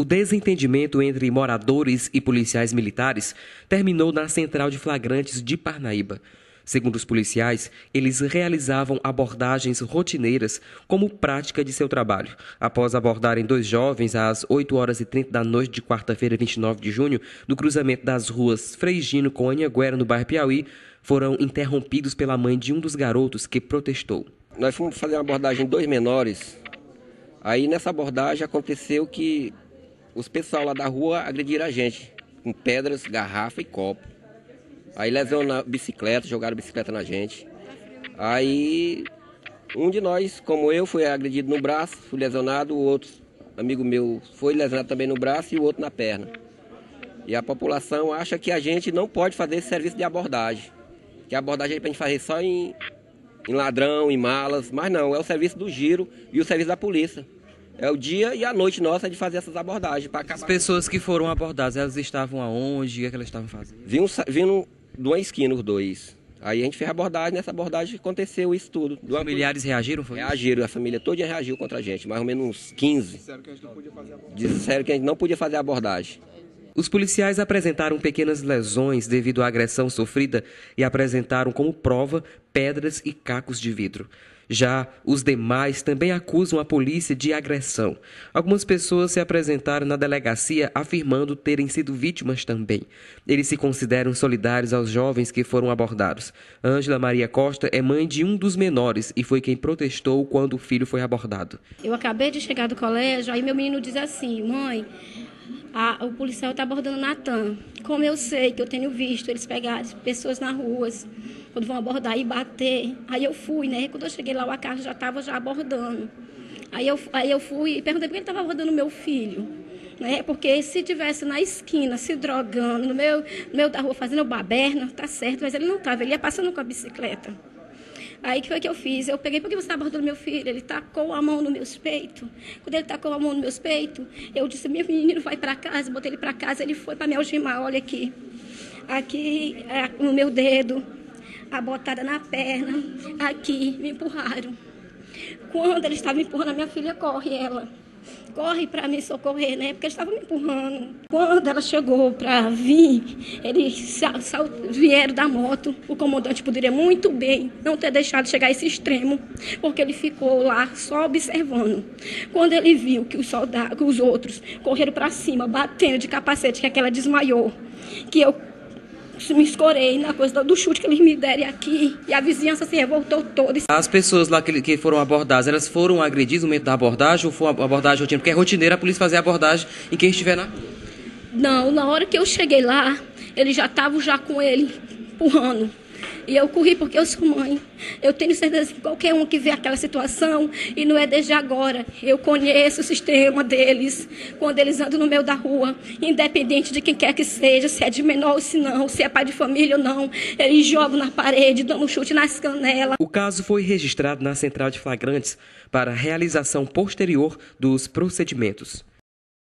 O desentendimento entre moradores e policiais militares terminou na central de flagrantes de Parnaíba. Segundo os policiais, eles realizavam abordagens rotineiras como prática de seu trabalho. Após abordarem dois jovens às 8h30 da noite de quarta-feira, 29 de junho, no cruzamento das ruas Freigino com Anhanguera, no bairro Piauí, foram interrompidos pela mãe de um dos garotos que protestou. Nós fomos fazer uma abordagem de dois menores. Aí nessa abordagem aconteceu que os pessoal lá da rua agrediram a gente com pedras, garrafa e copo. Aí lesionaram a bicicleta, jogaram bicicleta na gente. Aí um de nós, como eu, foi agredido no braço, fui lesionado. O outro amigo meu foi lesionado também no braço e o outro na perna. E a população acha que a gente não pode fazer esse serviço de abordagem. Que a abordagem é para a gente fazer só em ladrão, em malas, mas não, é o serviço do giro e o serviço da polícia. É o dia e a noite nossa de fazer essas abordagens. As pessoas que foram abordadas, elas estavam aonde? O que é que elas estavam fazendo? Vindo de uma esquina os dois. Aí a gente fez a abordagem, nessa abordagem aconteceu isso tudo. Os familiares reagiram? Foi? Reagiram, a família toda reagiu contra a gente, mais ou menos uns 15. Disseram que a gente não podia fazer a abordagem. Disseram que a gente não podia fazer a abordagem. Os policiais apresentaram pequenas lesões devido à agressão sofrida e apresentaram como prova pedras e cacos de vidro. Já os demais também acusam a polícia de agressão. Algumas pessoas se apresentaram na delegacia afirmando terem sido vítimas também. Eles se consideram solidários aos jovens que foram abordados. Ângela Maria Costa é mãe de um dos menores e foi quem protestou quando o filho foi abordado. Eu acabei de chegar do colégio, aí meu menino diz assim: mãe, o policial está abordando o Natan. Como eu sei, que eu tenho visto eles pegarem pessoas nas ruas, quando vão abordar e bater. Aí eu fui, né? Quando eu cheguei lá, o Acaso já estava abordando. Aí eu fui e perguntei por que ele estava abordando o meu filho. Né? Porque se estivesse na esquina, se drogando, no meio da rua, fazendo baberna, tá certo, mas ele não estava, ele ia passando com a bicicleta. Aí o que foi que eu fiz? Eu peguei: por que você está abordando meu filho? Ele tacou a mão no meu peito. Quando ele tacou a mão no meu peito, eu disse: meu menino, vai para casa. Botei ele para casa, ele foi para me algemar. Olha aqui, aqui no meu dedo, a botada na perna, aqui, me empurraram. Quando ele estava me empurrando, a minha filha corre para me socorrer, né? Porque eles estavam me empurrando. Quando ela chegou para vir, eles vieram da moto. O comandante poderia muito bem não ter deixado chegar a esse extremo, porque ele ficou lá só observando. Quando ele viu que os outros correram para cima, batendo de capacete, que aquela desmaiou, que eu me escorei na coisa do chute que eles me deram aqui, e a vizinhança se revoltou toda. As pessoas lá que foram abordadas, elas foram agredidas no momento da abordagem ou foi uma abordagem rotineira? Porque é rotineira a polícia fazer a abordagem em quem estiver na... Não, na hora que eu cheguei lá, ele já estava com ele empurrando. E eu corri porque eu sou mãe. Eu tenho certeza que qualquer um que vê aquela situação, e não é desde agora, eu conheço o sistema deles, quando eles andam no meio da rua, independente de quem quer que seja, se é de menor ou se não, se é pai de família ou não, eles jogam na parede, dão um chute nas canelas. O caso foi registrado na central de flagrantes para realização posterior dos procedimentos.